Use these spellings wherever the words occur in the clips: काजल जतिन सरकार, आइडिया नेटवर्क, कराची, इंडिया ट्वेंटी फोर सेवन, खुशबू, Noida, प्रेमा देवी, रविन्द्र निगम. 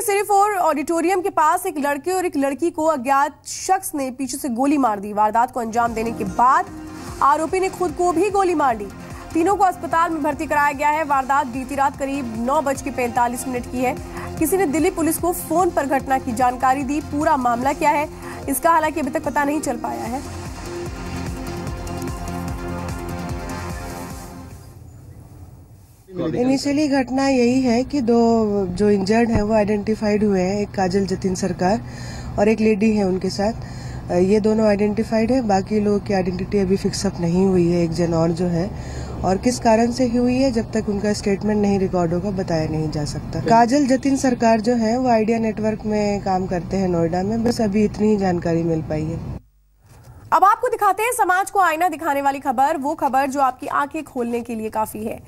के सिर्फ और ऑडिटोरियम के पास एक लड़के और एक लड़की को अज्ञात शख्स ने पीछे से गोली मार दी। वारदात को अंजाम देने के बाद आरोपी ने खुद को भी गोली मार दी। तीनों को अस्पताल में भर्ती कराया गया है। वारदात बीती रात करीब 9:45 की है। किसी ने दिल्ली पुलिस को फोन पर घटना की जानकारी दी। पूरा मामला क्या है इसका हालांकि अभी तक पता नहीं चल पाया है। इनिशियली घटना यही है कि दो जो इंजर्ड हैं वो आइडेंटिफाइड हुए हैं, एक काजल जतिन सरकार और एक लेडी है उनके साथ। ये दोनों आइडेंटिफाइड है, बाकी लोगों की आइडेंटिटी अभी फिक्सअप नहीं हुई है। एक जन और जो है, और किस कारण से हुई है जब तक उनका स्टेटमेंट नहीं रिकॉर्ड होगा बताया नहीं जा सकता। काजल जतिन सरकार जो है वो आइडिया नेटवर्क में काम करते हैं नोएडा में। बस अभी इतनी ही जानकारी मिल पाई है। अब आपको दिखाते हैं समाज को आईना दिखाने वाली खबर, वो खबर जो आपकी आंखें खोलने के लिए काफी है।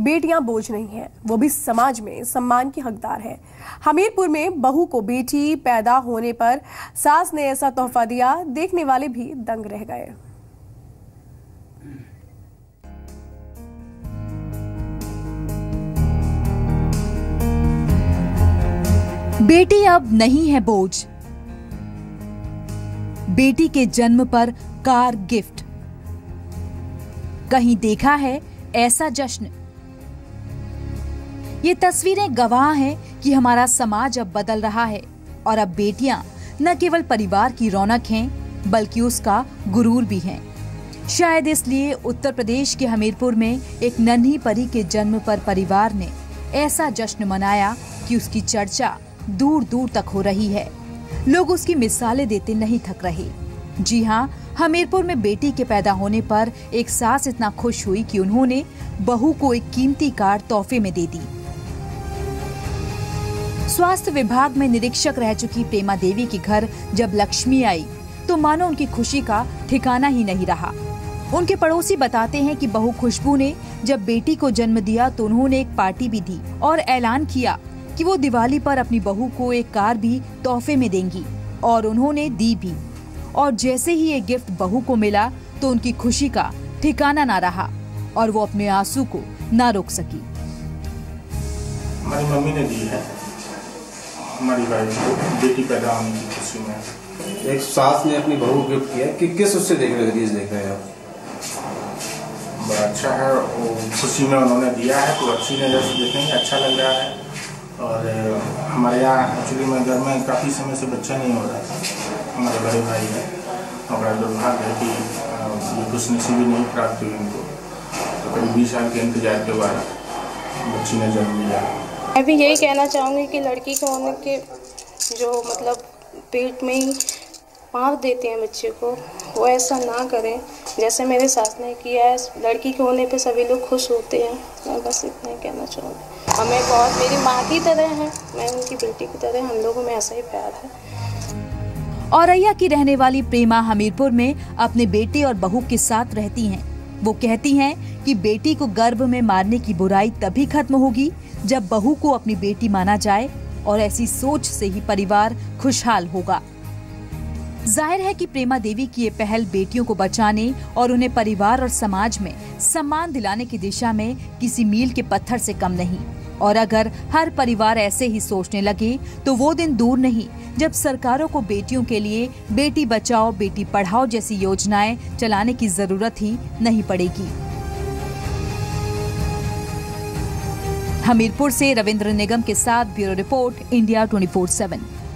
बेटियां बोझ नहीं है, वो भी समाज में सम्मान की हकदार है। हमीरपुर में बहू को बेटी पैदा होने पर सास ने ऐसा तोहफा दिया, देखने वाले भी दंग रह गए। बेटी अब नहीं है बोझ, बेटी के जन्म पर कार गिफ्ट, कहीं देखा है ऐसा जश्न? ये तस्वीरें गवाह हैं कि हमारा समाज अब बदल रहा है और अब बेटियां न केवल परिवार की रौनक हैं बल्कि उसका गुरूर भी हैं। शायद इसलिए उत्तर प्रदेश के हमीरपुर में एक नन्ही परी के जन्म पर परिवार ने ऐसा जश्न मनाया कि उसकी चर्चा दूर दूर तक हो रही है। लोग उसकी मिसालें देते नहीं थक रहे। जी हाँ, हमीरपुर में बेटी के पैदा होने पर एक सास इतना खुश हुई कि उन्होंने बहू को एक कीमती कार तोहफे में दे दी। स्वास्थ्य विभाग में निरीक्षक रह चुकी प्रेमा देवी के घर जब लक्ष्मी आई तो मानो उनकी खुशी का ठिकाना ही नहीं रहा। उनके पड़ोसी बताते हैं कि बहू खुशबू ने जब बेटी को जन्म दिया तो उन्होंने एक पार्टी भी दी और ऐलान किया कि वो दिवाली पर अपनी बहू को एक कार भी तोहफे में देंगी, और उन्होंने दी भी। और जैसे ही ये गिफ्ट बहू को मिला तो उनकी खुशी का ठिकाना ना रहा और वो अपने आंसू को ना रोक सकी। हमारी मम्मी ने दी है हमारी वाइफ को बेटी पैदा होने की खुशी में। एक सास ने अपनी बहू को गिफ्ट किया कि किस उससे देख रहे हो, बड़ा अच्छा है खुशी में उन्होंने दिया है तो अच्छी नजर से देखेंगे, अच्छा लग रहा है। और हमारे यहाँ एक्चुअली मेरे घर में काफ़ी समय से बच्चा नहीं हो रहा था। हमारे बड़े भाई है, हमारा दुर्भाग्य है कि कुछ नसीबी नहीं प्राप्त हुई उनको, तो करीब 20 साल के इंतजार के बाद बच्ची ने जन्म लिया। मैं भी यही कहना चाहूँगी कि लड़की को होने के जो मतलब पेट में ही माप देते हैं बच्चे को, वो ऐसा ना करें जैसे मेरे सास ने किया है। लड़की के होने पे सभी लोग खुश होते हैं। मैं बस इतना ही कहना चाहूँगी। हमें बहुत मेरी माँ की तरह है, मैं उनकी बेटी की तरह, हम लोगों में ऐसा ही प्यार है। औरैया की रहने वाली प्रेमा हमीरपुर में अपने बेटे और बहू के साथ रहती हैं। वो कहती हैं कि बेटी को गर्भ में मारने की बुराई तभी खत्म होगी जब बहू को अपनी बेटी माना जाए, और ऐसी सोच से ही परिवार खुशहाल होगा। जाहिर है कि प्रेमा देवी की ये पहल बेटियों को बचाने और उन्हें परिवार और समाज में सम्मान दिलाने की दिशा में किसी मील के पत्थर से कम नहीं। और अगर हर परिवार ऐसे ही सोचने लगे तो वो दिन दूर नहीं जब सरकारों को बेटियों के लिए बेटी बचाओ बेटी पढ़ाओ जैसी योजनाएं चलाने की जरूरत ही नहीं पड़ेगी। हमीरपुर से रविन्द्र निगम के साथ ब्यूरो रिपोर्ट, इंडिया 24/7।